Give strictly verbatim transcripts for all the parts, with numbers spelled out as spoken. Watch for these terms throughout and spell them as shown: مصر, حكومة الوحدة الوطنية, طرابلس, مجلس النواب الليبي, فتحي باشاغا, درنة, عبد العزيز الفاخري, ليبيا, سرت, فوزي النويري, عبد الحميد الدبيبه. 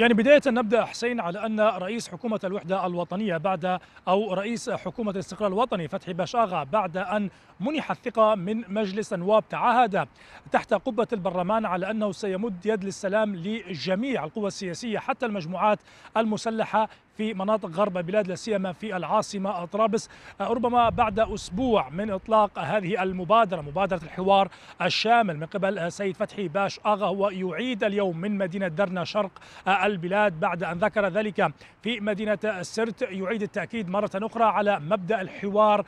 يعني بداية نبدأ حسين على أن رئيس حكومة الوحدة الوطنية بعد أو رئيس حكومة الاستقلال الوطني فتحي باشاغا بعد أن منح الثقة من مجلس النواب تعهد تحت قبة البرلمان على أنه سيمد يد للسلام لجميع القوى السياسية حتى المجموعات المسلحة في مناطق غرب بلاد لا سيما في العاصمة طرابلس. ربما بعد أسبوع من إطلاق هذه المبادرة مبادرة الحوار الشامل من قبل سيد فتحي باشاغا، هو يعيد اليوم من مدينة درنة شرق البلاد بعد أن ذكر ذلك في مدينة سرت، يعيد التأكيد مرة أخرى على مبدأ الحوار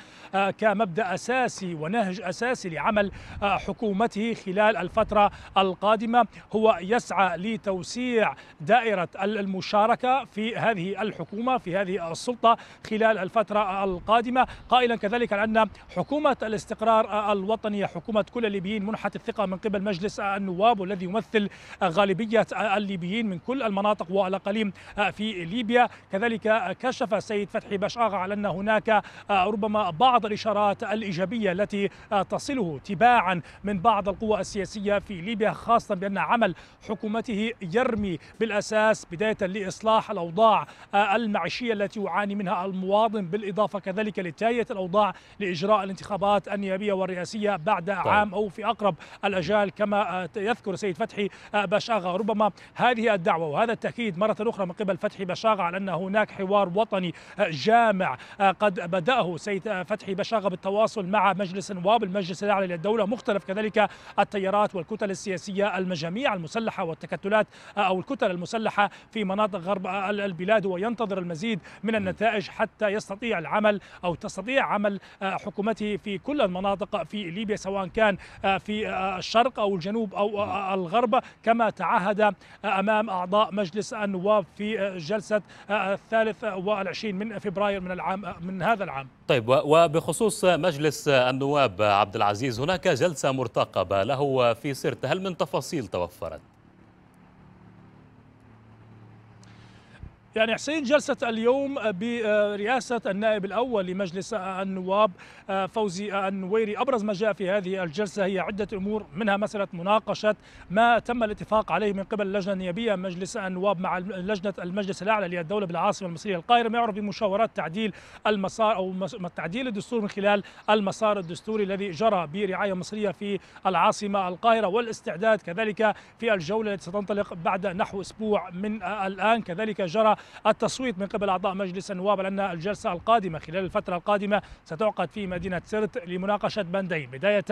كمبدأ أساسي ونهج أساسي لعمل حكومته خلال الفترة القادمة. هو يسعى لتوسيع دائرة المشاركة في هذه الحكومة في هذه السلطة خلال الفترة القادمة، قائلا كذلك أن حكومة الاستقرار الوطني حكومة كل الليبيين منحت الثقة من قبل مجلس النواب والذي يمثل غالبية الليبيين من كل المناطق والأقاليم في ليبيا. كذلك كشف سيد فتحي باشاغا على أن هناك ربما بعض الإشارات الإيجابية التي تصله تباعا من بعض القوى السياسية في ليبيا، خاصة بأن عمل حكومته يرمي بالأساس بداية لإصلاح الأوضاع المعيشية التي يعاني منها المواطن، بالإضافة كذلك لتاية الأوضاع لإجراء الانتخابات النيابية والرئاسية بعد عام أو في أقرب الأجال كما يذكر سيد فتحي باشاغا. ربما هذه الدعوة وهذا التأكيد مرة أخرى من قبل فتحي باشاغا على أن هناك حوار وطني جامع قد بدأه سيد فتحي باشاغا بالتواصل مع مجلس النواب المجلس الأعلى للدولة، مختلف كذلك التيارات والكتل السياسية المجاميع المسلحة والتكتلات أو الكتل المسلحة في مناطق غرب البلاد، وينتظر المزيد من النتائج حتى يستطيع العمل أو تستطيع عمل حكومته في كل المناطق في ليبيا سواء كان في الشرق أو الجنوب أو الغرب كما تعهد أمام أعضاء مجلس النواب في جلسة الثالث والعشرين من فبراير من العام من هذا العام. طيب، وبخصوص مجلس النواب عبد العزيز، هناك جلسة مرتقبة له في سرت، هل من تفاصيل توفرت؟ يعني حسين جلسة اليوم برئاسة النائب الأول لمجلس النواب فوزي النويري، أبرز ما جاء في هذه الجلسة هي عدة أمور، منها مسألة مناقشة ما تم الاتفاق عليه من قبل اللجنة النيابية مجلس النواب مع لجنة المجلس الأعلى للدولة بالعاصمة المصرية القاهرة، ما يعرف بمشاورات تعديل المسار أو تعديل الدستور من خلال المسار الدستوري الذي جرى برعاية مصرية في العاصمة القاهرة، والاستعداد كذلك في الجولة التي ستنطلق بعد نحو أسبوع من الآن. كذلك جرى التصويت من قبل أعضاء مجلس النواب لأن الجلسة القادمة خلال الفترة القادمة ستعقد في مدينة سرت لمناقشة بندين، بداية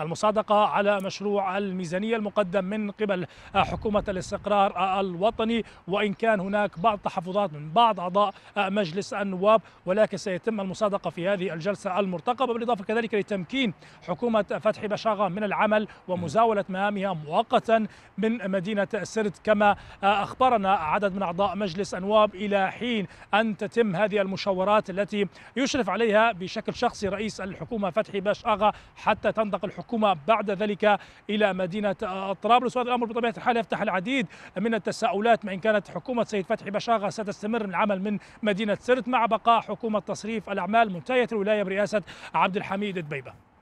المصادقة على مشروع الميزانية المقدم من قبل حكومة الاستقرار الوطني، وإن كان هناك بعض تحفظات من بعض أعضاء مجلس النواب ولكن سيتم المصادقة في هذه الجلسة المرتقبة، بالإضافة كذلك لتمكين حكومة فتحي باشاغا من العمل ومزاولة مهامها مؤقتا من مدينة سرت كما أخبرنا عدد من أعضاء مجلس النواب إلى حين أن تتم هذه المشاورات التي يشرف عليها بشكل شخصي رئيس الحكومة فتحي باشاغا حتى تنطلق الحكومة بعد ذلك إلى مدينة طرابلس. وهذا الأمر بطبيعة الحال يفتح العديد من التساؤلات، ما إن كانت حكومة سيد فتحي باشاغا ستستمر العمل من مدينة سرت مع بقاء حكومة تصريف الأعمال منتهية الولاية برئاسة عبد الحميد الدبيبه.